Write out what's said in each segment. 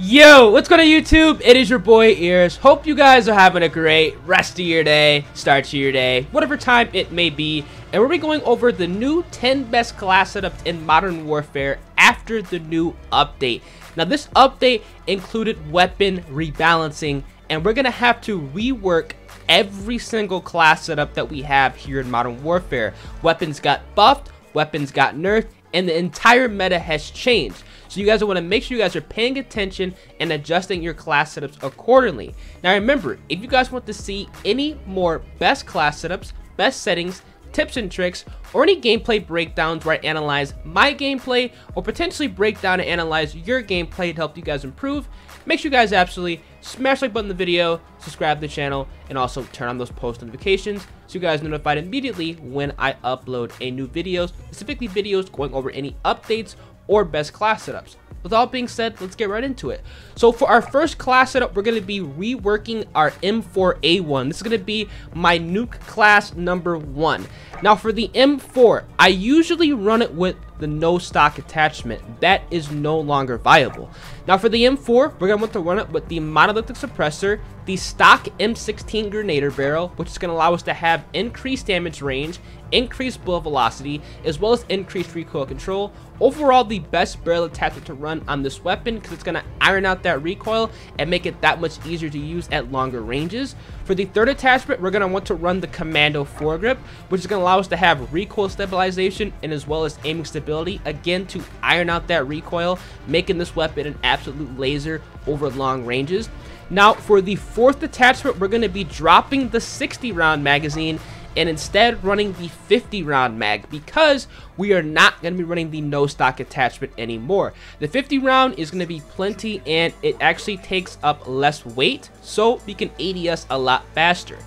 Yo, what's going on YouTube? It is your boy Ears. Hope you guys are having a great rest of your day, start to your day, whatever time it may be. And we'll be going over the new 10 best class setups in Modern Warfare after the new update. Now this update included weapon rebalancing, and we're going to have to rework every single class setup that we have here in Modern Warfare. Weapons got buffed, weapons got nerfed, and the entire meta has changed. So you guys want to make sure you guys are paying attention and adjusting your class setups accordingly. Now remember, if you guys want to see any more best class setups, best settings, tips and tricks, or any gameplay breakdowns where I analyze my gameplay or potentially break down and analyze your gameplay to help you guys improve, make sure you guys absolutely smash like button the video, subscribe to the channel, and also turn on those post notifications so you guys are notified immediately when I upload a new video, specifically videos going over any updates or best class setups. With all being said, let's get right into it. So for our first class setup, we're going to be reworking our M4A1. This is going to be my nuke class number 1. Now for the M4, I usually run it with the no stock attachment. That is no longer viable. Now for the M4, we're going to want to run it with the monolithic suppressor, the stock M16 grenader barrel, which is going to allow us to have increased damage range, increased bullet velocity, as well as increased recoil control. Overall, the best barrel attachment to run on this weapon, because it's going to iron out that recoil and make it that much easier to use at longer ranges. For the third attachment, we're going to want to run the commando foregrip, which is going to allow us to have recoil stabilization and as well as aiming stability, again to iron out that recoil, making this weapon an absolute laser over long ranges. Now for the fourth attachment, we're going to be dropping the 60 round magazine and instead running the 50 round mag, because we are not going to be running the no stock attachment anymore. The 50 round is going to be plenty and it actually takes up less weight, so we can ADS a lot faster.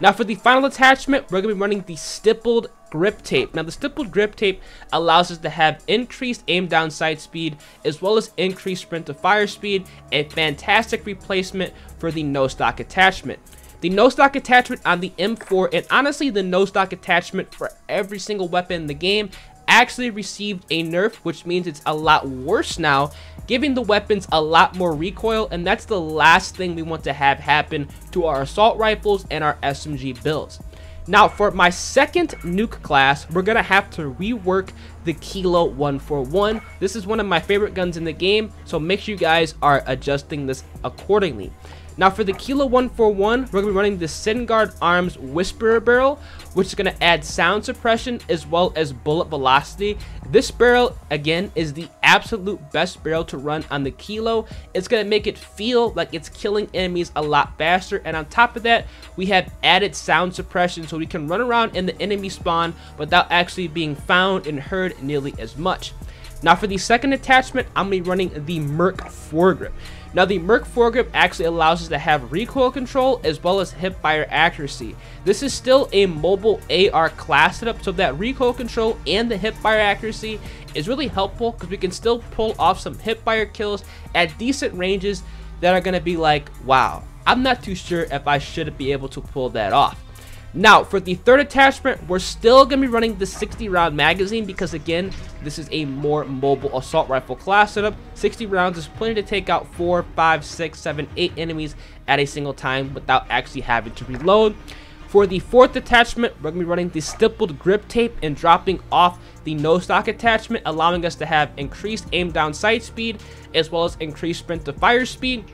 Now for the final attachment, we're going to be running the stippled grip tape. Now the stippled grip tape allows us to have increased aim down sight speed as well as increased sprint to fire speed, a fantastic replacement for the no stock attachment. The no stock attachment on the M4, and honestly the no stock attachment for every single weapon in the game, actually received a nerf, which means it's a lot worse now, giving the weapons a lot more recoil, and that's the last thing we want to have happen to our assault rifles and our SMG builds. Now for my second nuke class, we're going to have to rework the Kilo 141. This is one of my favorite guns in the game, so make sure you guys are adjusting this accordingly. Now for the Kilo 141, we're going to be running the Sengard Arms Whisperer barrel, which is going to add sound suppression as well as bullet velocity. This barrel, again, is the absolute best barrel to run on the Kilo. It's going to make it feel like it's killing enemies a lot faster, and on top of that, we have added sound suppression, so we can run around in the enemy spawn without actually being found and heard nearly as much. Now for the second attachment, I'm going to be running the Merc foregrip. Now the Merc foregrip actually allows us to have recoil control as well as hipfire accuracy. This is still a mobile AR class setup, so that recoil control and the hipfire accuracy is really helpful, because we can still pull off some hipfire kills at decent ranges that are going to be like, wow, I'm not too sure if I should be able to pull that off. Now for the third attachment, we're still going to be running the 60 round magazine, because again, this is a more mobile assault rifle class setup. 60 rounds is plenty to take out 4, 5, 6, 7, 8 enemies at a single time without actually having to reload. For the fourth attachment, we're going to be running the stippled grip tape and dropping off the no stock attachment, allowing us to have increased aim down sight speed as well as increased sprint to fire speed.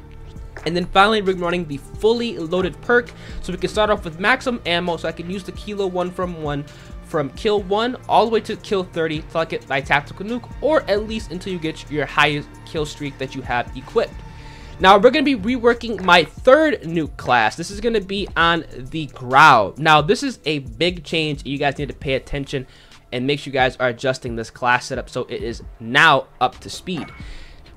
And then finally, we're running the fully loaded perk, so we can start off with maximum ammo, so I can use the Kilo 141 from kill 1 all the way to kill 30 till I get my tactical nuke, or at least until you get your highest kill streak that you have equipped. Now we're going to be reworking my third nuke class. This is going to be on the Grau. Now this is a big change, you guys need to pay attention and make sure you guys are adjusting this class setup so it is now up to speed.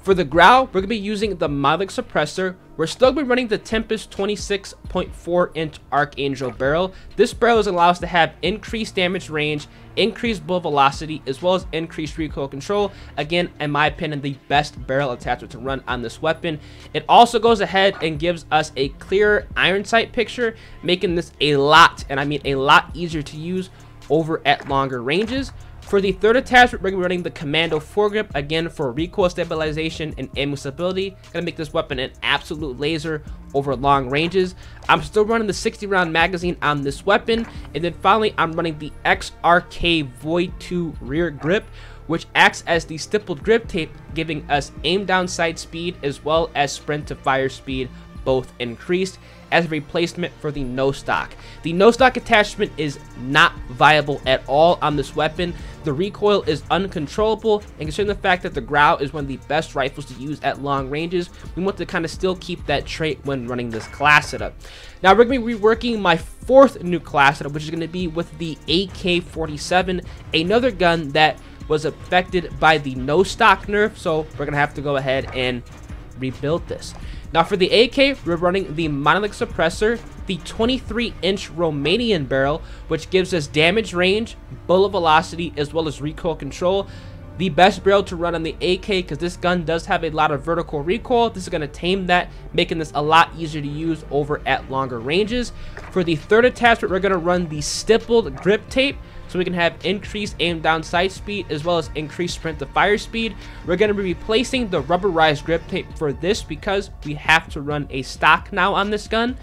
For the Grau, we're going to be using the Modlic Suppressor. We're still going to be running the Tempest 26.4 inch Archangel barrel. This barrel is going to allow us to have increased damage range, increased bullet velocity, as well as increased recoil control. Again, in my opinion, the best barrel attachment to run on this weapon. It also goes ahead and gives us a clearer iron sight picture, making this a lot, and I mean a lot, easier to use over at longer ranges. For the third attachment, we're going to be running the commando foregrip, again for recoil stabilization and aiming stability. Going to make this weapon an absolute laser over long ranges. I'm still running the 60 round magazine on this weapon. And then finally, I'm running the XRK Void 2 rear grip, which acts as the stippled grip tape, giving us aim down sight speed as well as sprint to fire speed, both increased, as a replacement for the no stock. The no stock attachment is not viable at all on this weapon. The recoil is uncontrollable, and considering the fact that the Grau is one of the best rifles to use at long ranges, we want to kind of still keep that trait when running this class setup. Now we're going to be reworking my fourth new class setup, which is going to be with the AK-47, another gun that was affected by the no stock nerf, so we're going to have to go ahead and rebuild this. Now for the AK, we're running the monolithic suppressor, the 23-inch Romanian barrel, which gives us damage range, bullet velocity, as well as recoil control. The best barrel to run on the AK, because this gun does have a lot of vertical recoil. This is going to tame that, making this a lot easier to use over at longer ranges. For the third attachment, we're going to run the stippled grip tape, so we can have increased aim down sight speed as well as increased sprint to fire speed. We're going to be replacing the rubberized grip tape for this because we have to run a stock now on this gun.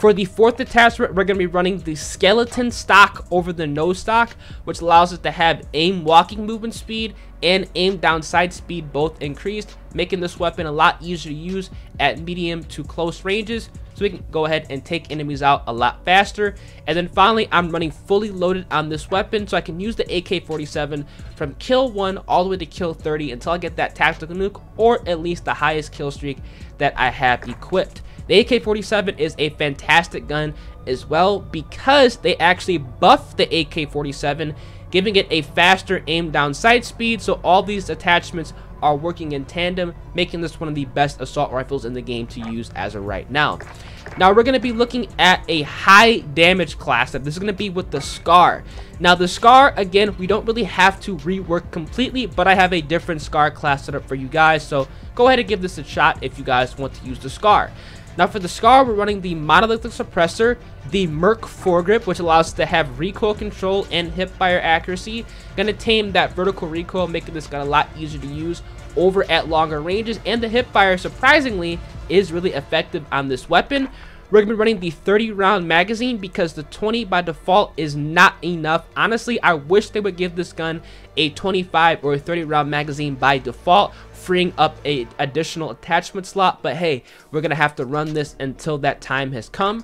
For the fourth attachment, we're going to be running the skeleton stock over the no stock, which allows us to have aim walking movement speed and aim down sight speed both increased, making this weapon a lot easier to use at medium to close ranges, so we can go ahead and take enemies out a lot faster. And then finally, I'm running fully loaded on this weapon, so I can use the AK-47 from kill 1 all the way to kill 30 until I get that tactical nuke, or at least the highest kill streak that I have equipped. The AK-47 is a fantastic gun as well, because they actually buffed the AK-47, giving it a faster aim down sight speed, so all these attachments are working in tandem, making this one of the best assault rifles in the game to use as of right now. Now we're going to be looking at a high damage class. This is going to be with the SCAR. Now the SCAR, again, we don't really have to rework completely, but I have a different SCAR class set up for you guys, so go ahead and give this a shot if you guys want to use the SCAR. Now for the SCAR, we're running the monolithic suppressor, the Merc foregrip, which allows us to have recoil control and hipfire accuracy. Going to tame that vertical recoil, making this gun a lot easier to use over at longer ranges. And the hipfire, surprisingly, is really effective on this weapon. We're going to be running the 30-round magazine because the 20 by default is not enough. Honestly, I wish they would give this gun a 25 or a 30-round magazine by default, freeing up an additional attachment slot, but hey, we're going to have to run this until that time has come.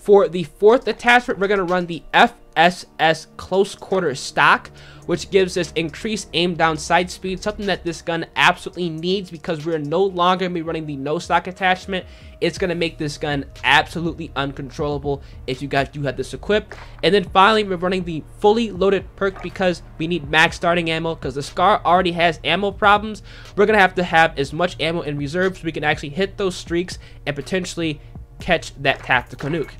For the fourth attachment, we're going to run the FSS close quarter stock, which gives us increased aim down sight speed, something that this gun absolutely needs because we're no longer going to be running the no stock attachment. It's going to make this gun absolutely uncontrollable if you guys do have this equipped. And then finally, we're running the fully loaded perk because we need max starting ammo, because the SCAR already has ammo problems. We're going to have as much ammo in reserve so we can actually hit those streaks and potentially catch that tactical nuke.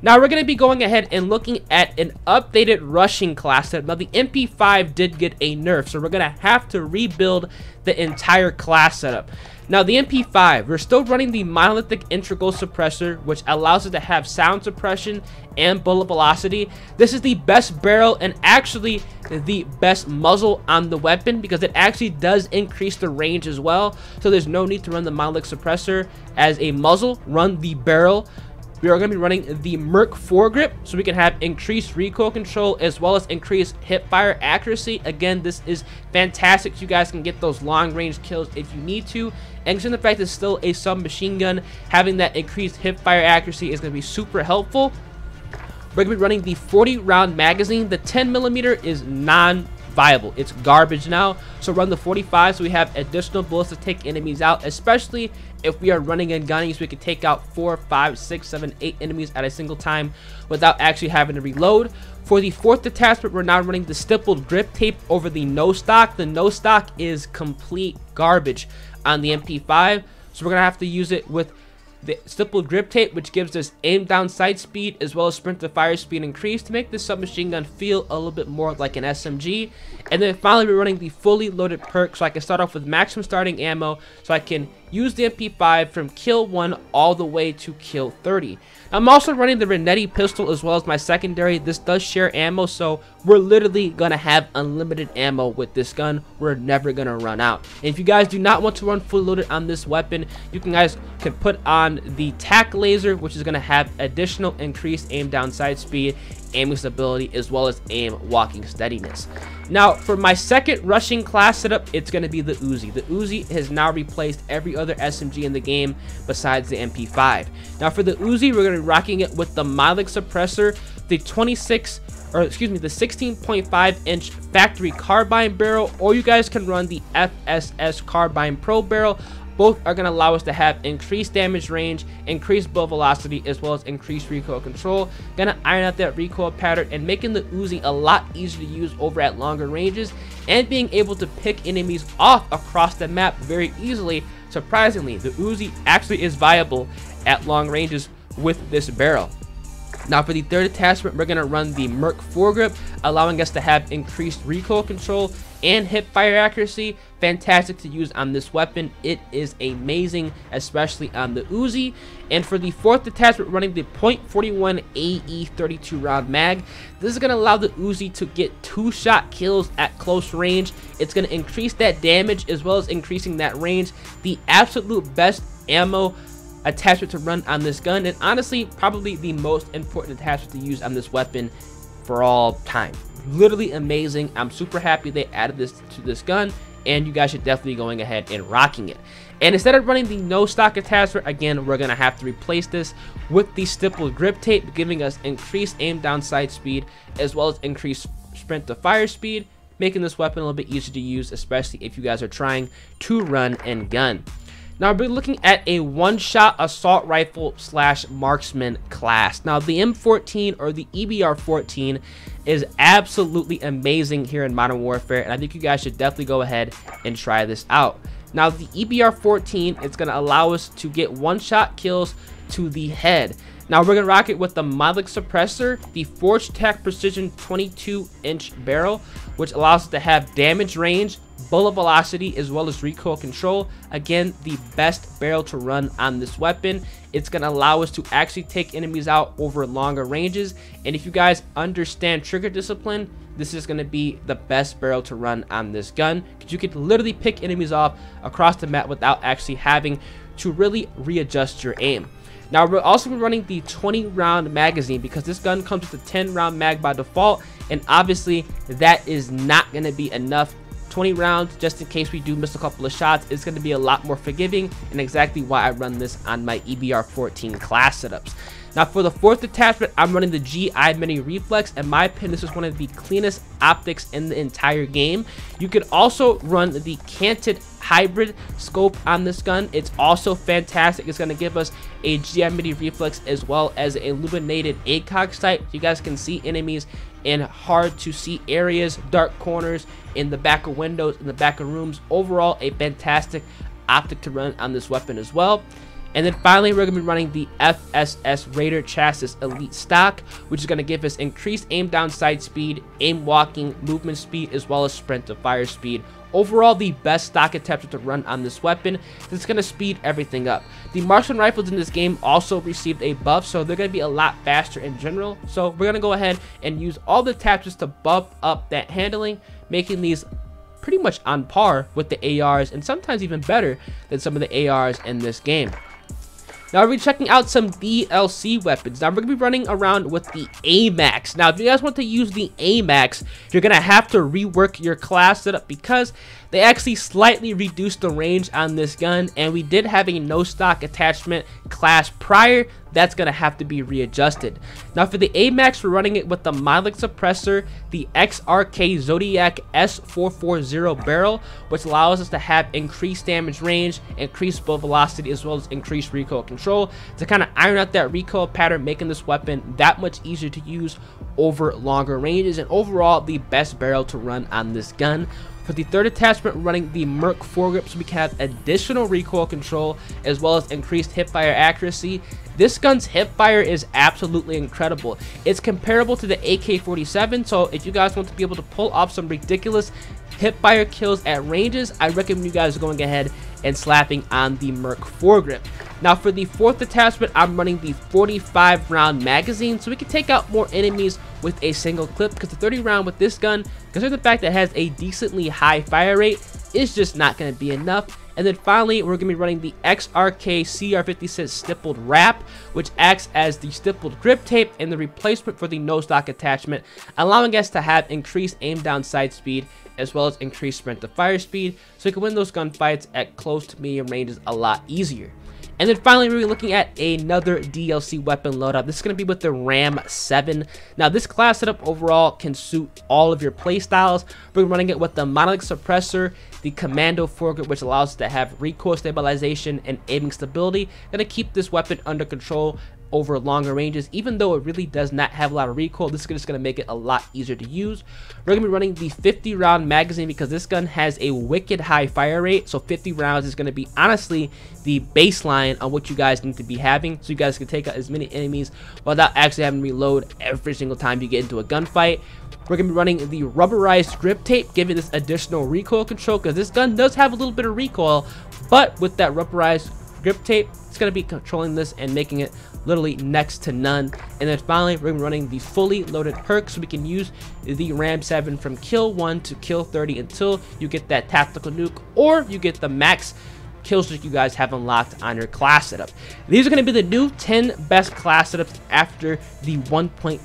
Now we're going to be going ahead and looking at an updated rushing class setup. Now the MP5 did get a nerf, so we're going to have to rebuild the entire class setup. Now the MP5, we're still running the monolithic integral suppressor, which allows us to have sound suppression and bullet velocity. This is the best barrel and actually the best muzzle on the weapon because it actually does increase the range as well. So there's no need to run the monolithic suppressor as a muzzle, run the barrel. We are going to be running the Merc foregrip so we can have increased recoil control as well as increased hipfire accuracy. Again, this is fantastic. You guys can get those long range kills if you need to. And considering the fact it's still a submachine gun, having that increased hipfire accuracy is going to be super helpful. We're going to be running the 40-round magazine. The 10mm is non-viable. It's garbage now. So run the 45 so we have additional bullets to take enemies out, especially if we are running and gunning, so we can take out 4, 5, 6, 7, 8 enemies at a single time without actually having to reload. For the fourth attachment, we're now running the stippled grip tape over the no stock. The no stock is complete garbage on the MP5, so we're gonna have to use it with the stippled grip tape, which gives us aim down sight speed as well as sprint to fire speed increased to make this submachine gun feel a little bit more like an SMG. And then finally, we're running the fully loaded perk so I can start off with maximum starting ammo so I can use the MP5 from Kill 1 all the way to Kill 30. I'm also running the Renetti pistol as well as my secondary. This does share ammo, so we're literally gonna have unlimited ammo with this gun. We're never gonna run out. And if you guys do not want to run fully loaded on this weapon, you guys can put on the tac laser, which is gonna have additional increased aim down sight speed, aiming stability, as well as aim walking steadiness. Now for my second rushing class setup, it's going to be the Uzi. The Uzi has now replaced every other SMG in the game besides the MP5. Now for the Uzi, we're going to be rocking it with the Modlic suppressor, the 16.5-inch factory carbine barrel, or you guys can run the FSS carbine pro barrel. Both are going to allow us to have increased damage range, increased bullet velocity, as well as increased recoil control. Going to iron out that recoil pattern and making the Uzi a lot easier to use over at longer ranges, and being able to pick enemies off across the map very easily. Surprisingly, the Uzi actually is viable at long ranges with this barrel. Now for the third attachment, we're going to run the Merc foregrip, allowing us to have increased recoil control and hip fire accuracy. Fantastic to use on this weapon. It is amazing, especially on the Uzi. And for the fourth attachment, running the .41 AE 32 round mag. This is going to allow the Uzi to get two-shot kills at close range. It's going to increase that damage as well as increasing that range. The absolute best ammo attachment to run on this gun, and honestly probably the most important attachment to use on this weapon for all time. Literally amazing. I'm super happy they added this to this gun, and you guys should definitely be going ahead and rocking it. And instead of running the no stock attachment, again, we're going to have to replace this with the stippled grip tape, giving us increased aim down sight speed as well as increased sprint to fire speed, making this weapon a little bit easier to use, especially if you guys are trying to run and gun. Now we're looking at a one-shot assault rifle slash marksman class. Now the M14 or the EBR14 is absolutely amazing here in Modern Warfare, and I think you guys should definitely go ahead and try this out. Now the EBR14 is going to allow us to get one-shot kills to the head. Now we're going to rock it with the Modlic suppressor, the Forge Tech Precision 22-inch barrel, which allows us to have damage range, bullet velocity, as well as recoil control. Again, the best barrel to run on this weapon. It's going to allow us to actually take enemies out over longer ranges, and if you guys understand trigger discipline, this is going to be the best barrel to run on this gun, because you could literally pick enemies off across the map without actually having to really readjust your aim. Now we're also running the 20-round magazine, because this gun comes with a 10-round mag by default, and obviously that is not going to be enough. 20 rounds, just in case we do miss a couple of shots, it's going to be a lot more forgiving, and exactly why I run this on my EBR14 class setups. Now for the fourth attachment, I'm running the GI Mini Reflex. In my opinion, this is one of the cleanest optics in the entire game. You could also run the canted hybrid scope on this gun. It's also fantastic. It's going to give us a GI Mini Reflex as well as an illuminated ACOG sight. You guys can see enemies in hard to see areas, dark corners, in the back of windows, in the back of rooms. Overall, a fantastic optic to run on this weapon as well. And then finally, we're going to be running the FSS Raider Chassis Elite Stock, which is going to give us increased aim down sight speed, aim walking, movement speed, as well as sprint to fire speed. Overall, the best stock attachment to run on this weapon. It's going to speed everything up. The marksman rifles in this game also received a buff, so they're going to be a lot faster in general. So we're going to go ahead and use all the attachments to buff up that handling, making these pretty much on par with the ARs, and sometimes even better than some of the ARs in this game. Now we're checking out some DLC weapons. Now we're going to be running around with the AMAX. Now if you guys want to use the AMAX, you're going to have to rework your class setup, because they actually slightly reduced the range on this gun, and we did have a no stock attachment class prior. That's going to have to be readjusted. Now for the AMAX, we're running it with the Modlic suppressor, the XRK Zodiac S440 barrel, which allows us to have increased damage range, increased bullet velocity, as well as increased recoil control, to kind of iron out that recoil pattern, making this weapon that much easier to use over longer ranges, and overall the best barrel to run on this gun. For the third attachment, running the Merc foregrip, so we can have additional recoil control as well as increased hipfire accuracy. This gun's hipfire is absolutely incredible. It's comparable to the AK-47, so if you guys want to be able to pull off some ridiculous hipfire kills at ranges, I recommend you guys going ahead and slapping on the Merc foregrip. Now for the fourth detachment, I'm running the 45 round magazine, so we can take out more enemies with a single clip, because the 30 round with this gun, considering the fact that it has a decently high fire rate, is just not going to be enough. And then finally, we're going to be running the XRK CR56 stippled wrap, which acts as the stippled grip tape and the replacement for the nose stock attachment, allowing us to have increased aim down sight speed as well as increased sprint to fire speed, so you can win those gunfights at close to medium ranges a lot easier. And then finally, we're looking at another DLC weapon loadout. This is going to be with the Ram 7. Now, this class setup overall can suit all of your playstyles. We're running it with the Monolith Suppressor, the Commando foregrip, which allows us to have recoil stabilization and aiming stability. Going to keep this weapon under control over longer ranges, even though it really does not have a lot of recoil. This is just going to make it a lot easier to use. We're going to be running the 50 round magazine because this gun has a wicked high fire rate, so 50 rounds is going to be honestly the baseline on what you guys need to be having, so you guys can take out as many enemies without actually having to reload every single time you get into a gunfight. We're going to be running the rubberized grip tape, giving this additional recoil control, because this gun does have a little bit of recoil, but with that rubberized grip tape, it's going to be controlling this and making it literally next to none. And then finally, we're running the fully loaded perk, so we can use the Ram 7 from kill 1 to kill 30 until you get that tactical nuke, or you get the max kill streak you guys have unlocked on your class setup. These are going to be the new 10 best class setups after the 1.23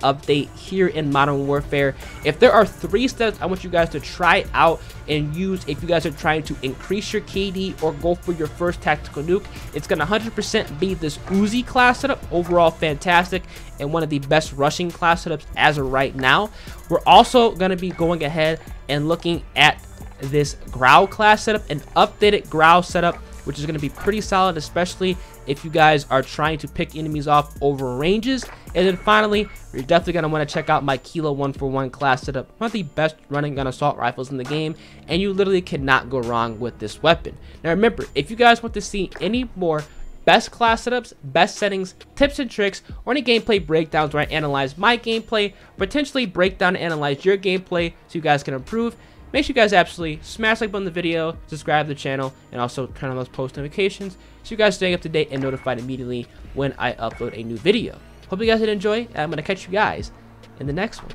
update here in Modern Warfare. If there are 3 steps I want you guys to try out and use if you guys are trying to increase your KD or go for your first tactical nuke, it's going to 100% be this Uzi class setup. Overall fantastic and one of the best rushing class setups as of right now. We're also going to be going ahead and looking at this Grau class setup, an updated Grau setup, which is going to be pretty solid, especially if you guys are trying to pick enemies off over ranges. And then finally, you're definitely going to want to check out my Kilo 141 class setup, one of the best running gun assault rifles in the game, and you literally cannot go wrong with this weapon. Now remember, if you guys want to see any more best class setups, best settings, tips and tricks, or any gameplay breakdowns where I analyze my gameplay, potentially break down and analyze your gameplay so you guys can improve, make sure you guys absolutely smash like button on the video, subscribe to the channel, and also turn on those post notifications so you guys stay up to date and notified immediately when I upload a new video. Hope you guys did enjoy, and I'm going to catch you guys in the next one.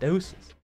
Deuces.